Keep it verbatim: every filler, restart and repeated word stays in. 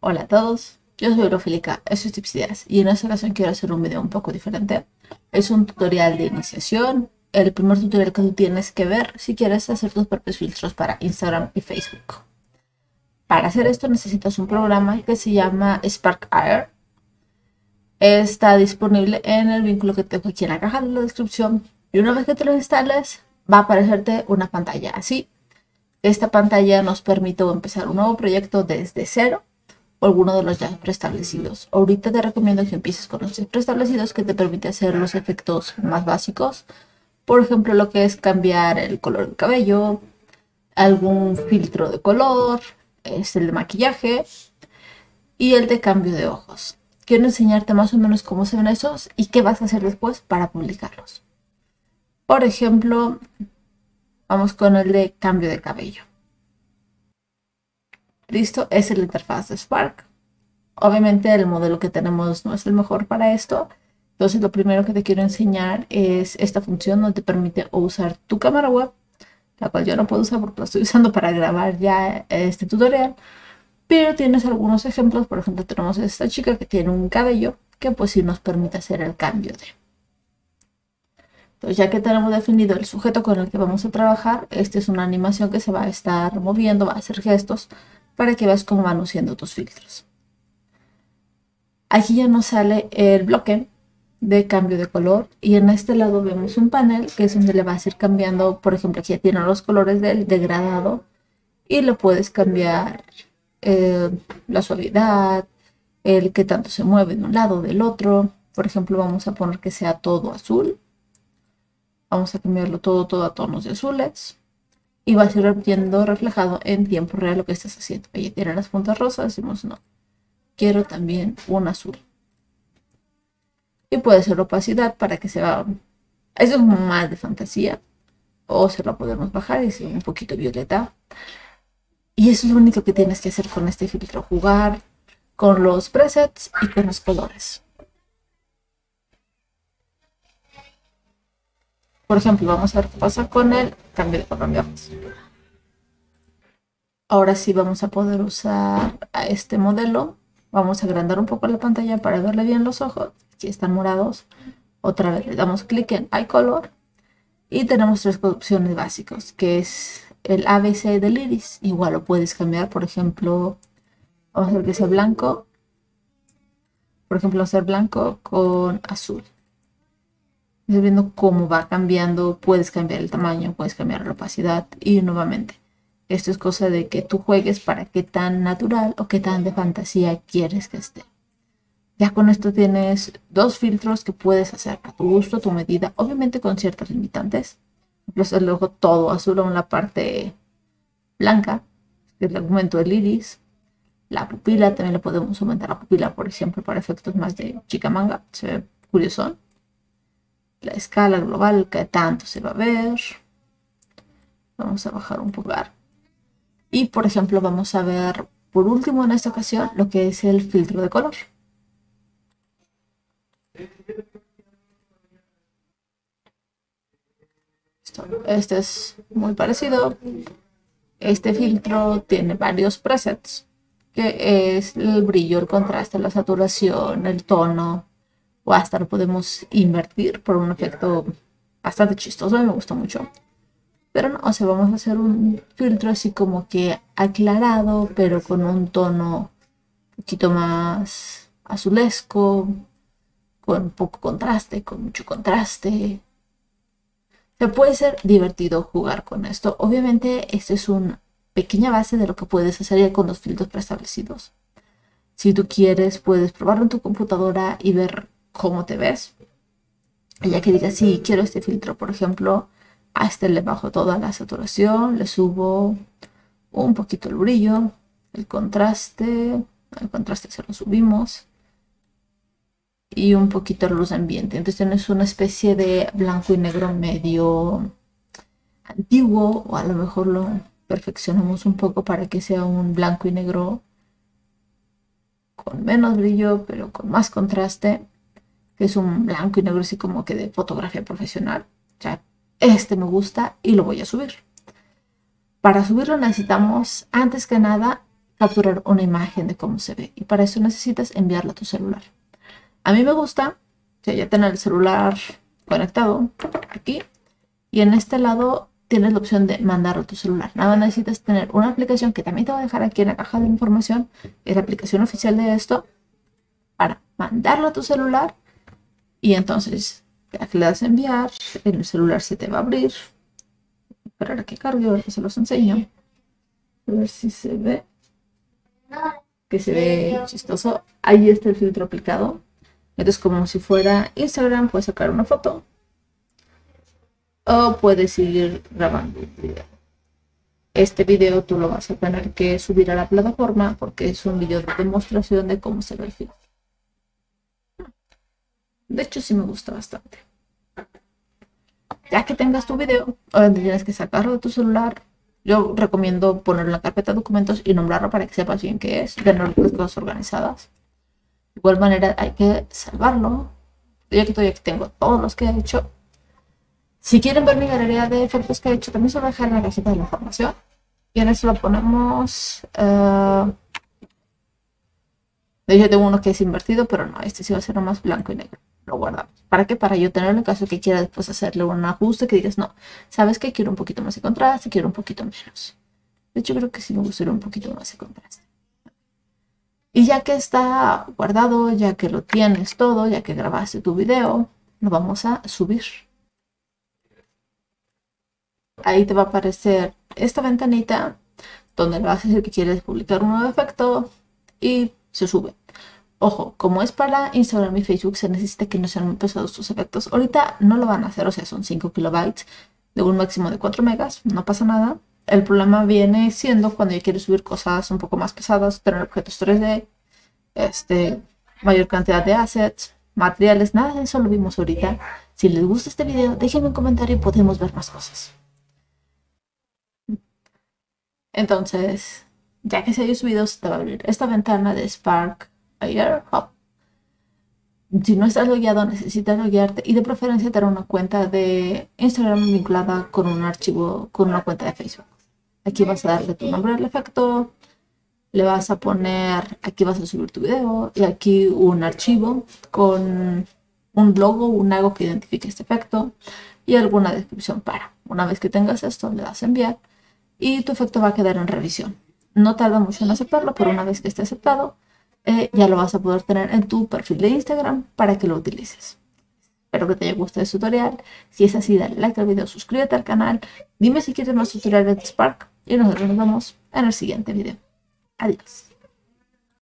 Hola a todos, yo soy Bibliofílica, esto es Tips e ideas y en esta ocasión quiero hacer un video un poco diferente. Es un tutorial de iniciación, el primer tutorial que tú tienes que ver si quieres hacer tus propios filtros para Instagram y Facebook. Para hacer esto necesitas un programa que se llama Spark A R. Está disponible en el vínculo que tengo aquí en la caja de la descripción y una vez que te lo instales va a aparecerte una pantalla así. Esta pantalla nos permite empezar un nuevo proyecto desde cero o alguno de los ya preestablecidos. Ahorita te recomiendo que empieces con los ya preestablecidos, que te permite hacer los efectos más básicos. Por ejemplo, lo que es cambiar el color del cabello, algún filtro de color, es el de maquillaje y el de cambio de ojos. Quiero enseñarte más o menos cómo se ven esos y qué vas a hacer después para publicarlos. Por ejemplo, vamos con el de cambio de cabello. Listo, es la interfaz de Spark. Obviamente el modelo que tenemos no es el mejor para esto. Entonces lo primero que te quiero enseñar es esta función donde te permite usar tu cámara web, la cual yo no puedo usar porque la estoy usando para grabar ya este tutorial. Pero tienes algunos ejemplos, por ejemplo tenemos esta chica que tiene un cabello que pues sí nos permite hacer el cambio de. Entonces ya que tenemos definido el sujeto con el que vamos a trabajar, esta es una animación que se va a estar moviendo, va a hacer gestos para que veas cómo van luciendo tus filtros. Aquí ya nos sale el bloque de cambio de color y en este lado vemos un panel que es donde le vas a ir cambiando, por ejemplo aquí ya tienen los colores del degradado y lo puedes cambiar. Eh, la suavidad, el que tanto se mueve de un lado o del otro. Por ejemplo, vamos a poner que sea todo azul. Vamos a cambiarlo todo, todo a tonos de azules. Y va a ir viendo reflejado en tiempo real lo que estás haciendo. Ahí tiene las puntas rosas, decimos no. Quiero también un azul. Y puede ser opacidad para que se vea. Eso es más de fantasía. O se lo podemos bajar y ser un poquito violeta. Y eso es lo único que tienes que hacer con este filtro, jugar con los presets y con los colores. Por ejemplo, vamos a ver qué pasa con el cambio de color de ojos. Ahora sí vamos a poder usar a este modelo. Vamos a agrandar un poco la pantalla para verle bien los ojos. Aquí están morados. Otra vez le damos clic en Eye Color. Y tenemos tres opciones básicas, que es el A B C del iris. Igual lo puedes cambiar, por ejemplo, vamos a hacer que sea blanco. Por ejemplo, vamos a hacer blanco con azul. Estás viendo cómo va cambiando, puedes cambiar el tamaño, puedes cambiar la opacidad y nuevamente. Esto es cosa de que tú juegues para qué tan natural o qué tan de fantasía quieres que esté. Ya con esto tienes dos filtros que puedes hacer a tu gusto, a tu medida, obviamente con ciertas limitantes. Entonces luego todo azul en la parte blanca, que es el aumento del iris. La pupila, también le podemos aumentar la pupila, por ejemplo, para efectos más de chica manga. Se ve curioso. La escala global, que tanto se va a ver. Vamos a bajar un pulgar. Y, por ejemplo, vamos a ver, por último, en esta ocasión, lo que es el filtro de color. Este es muy parecido. Este filtro tiene varios presets, que es el brillo, el contraste, la saturación, el tono, o hasta lo podemos invertir por un efecto bastante chistoso. A mí me gustó mucho. Pero no, o sea, vamos a hacer un filtro así como que aclarado, pero con un tono un poquito más azulesco, con poco contraste, con mucho contraste. Pero puede ser divertido jugar con esto. Obviamente, esta es una pequeña base de lo que puedes hacer ya con los filtros preestablecidos. Si tú quieres, puedes probarlo en tu computadora y ver cómo te ves. Y ya que digas, sí, quiero este filtro, por ejemplo, a este le bajo toda la saturación, le subo un poquito el brillo, el contraste, el contraste se lo subimos. Y un poquito de luz ambiente. Entonces tienes una especie de blanco y negro medio antiguo, o a lo mejor lo perfeccionamos un poco para que sea un blanco y negro con menos brillo pero con más contraste, que es un blanco y negro así como que de fotografía profesional. O sea, este me gusta y lo voy a subir. Para subirlo necesitamos antes que nada capturar una imagen de cómo se ve. Y para eso necesitas enviarla a tu celular. A mí me gusta que ya tenga el celular conectado aquí. Y en este lado tienes la opción de mandarlo a tu celular. Nada más necesitas tener una aplicación que también te voy a dejar aquí en la caja de información. Es la aplicación oficial de esto. Para mandarlo a tu celular. Y entonces le das a enviar. En el celular se te va a abrir. Esperar a que cargue, ahora que se los enseño. A ver si se ve. Que se ve chistoso. Ahí está el filtro aplicado. Entonces, como si fuera Instagram, puedes sacar una foto. O puedes seguir grabando un video. Este video tú lo vas a tener que subir a la plataforma porque es un video de demostración de cómo se ve el filtro. De hecho, sí me gusta bastante. Ya que tengas tu video, ahora tienes que sacarlo de tu celular. Yo recomiendo ponerlo en la carpeta de documentos y nombrarlo para que sepas bien qué es. Tener las cosas organizadas. De igual manera hay que salvarlo. Yo que todavía tengo todos los que he hecho. Si quieren ver mi galería de efectos que he hecho, también se lo voy a dejar en la cajita de la información. Y en eso lo ponemos. Uh, yo tengo uno que es invertido, pero no, este sí va a ser nomás blanco y negro. Lo guardamos. ¿Para qué? Para yo tenerlo en caso que quiera después hacerle un ajuste que digas, no, ¿sabes qué? Quiero un poquito más de contraste, quiero un poquito menos. De hecho, creo que sí me gustaría un poquito más de contraste. Y ya que está guardado, ya que lo tienes todo, ya que grabaste tu video, lo vamos a subir. Ahí te va a aparecer esta ventanita donde vas a decir que quieres publicar un nuevo efecto y se sube. Ojo, como es para Instagram y Facebook, se necesita que no sean muy pesados tus efectos. Ahorita no lo van a hacer, o sea, son cinco kilobytes de un máximo de cuatro megas, no pasa nada. El problema viene siendo cuando yo quiero subir cosas un poco más pesadas, tener objetos tres D, este, mayor cantidad de assets, materiales, nada de eso lo vimos ahorita. Si les gusta este video, déjenme un comentario y podemos ver más cosas. Entonces, ya que se haya subido, se te va a abrir esta ventana de Spark A R Hub. Si no estás logueado, necesitas loguearte y de preferencia tener una cuenta de Instagram vinculada con un archivo, con una cuenta de Facebook. Aquí vas a darle tu nombre al efecto, le vas a poner, aquí vas a subir tu video y aquí un archivo con un logo, un algo que identifique este efecto y alguna descripción para. Una vez que tengas esto, le das a enviar y tu efecto va a quedar en revisión. No tarda mucho en aceptarlo, pero una vez que esté aceptado, Eh, ya lo vas a poder tener en tu perfil de Instagram para que lo utilices. Espero que te haya gustado este tutorial. Si es así, dale like al video, suscríbete al canal. Dime si quieres más tutoriales de Spark y nosotros nos vemos en el siguiente video. Adiós.